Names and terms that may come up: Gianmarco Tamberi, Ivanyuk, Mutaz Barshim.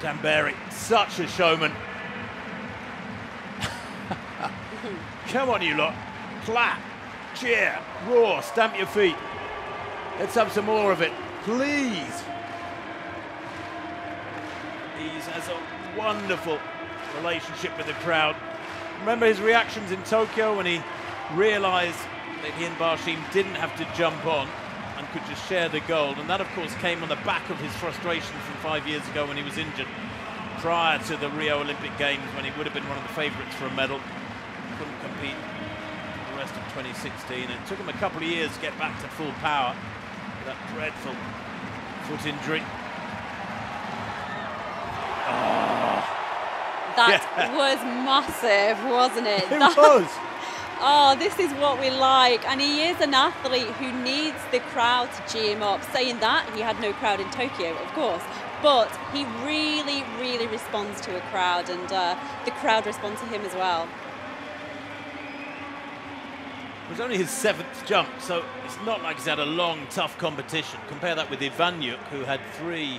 Tamberi, such a showman. Come on, you lot. Clap, cheer, roar, stamp your feet. Let's have some more of it, please. He has a wonderful relationship with the crowd. Remember his reactions in Tokyo when he realised that he and Barshim didn't have to jump on and could just share the gold. And that, of course, came on the back of his frustration from 5 years ago when he was injured prior to the Rio Olympic Games, when he would have been one of the favourites for a medal. Couldn't compete for the rest of 2016. It took him a couple of years to get back to full power with that dreadful foot injury. That was massive, wasn't it? It was. Oh, this is what we like. And he is an athlete who needs the crowd to cheer him up. Saying that, he had no crowd in Tokyo, of course. But he really, really responds to a crowd, and the crowd responds to him as well. It was only his 7th jump, so it's not like he's had a long, tough competition. Compare that with Ivanyuk, who had 3...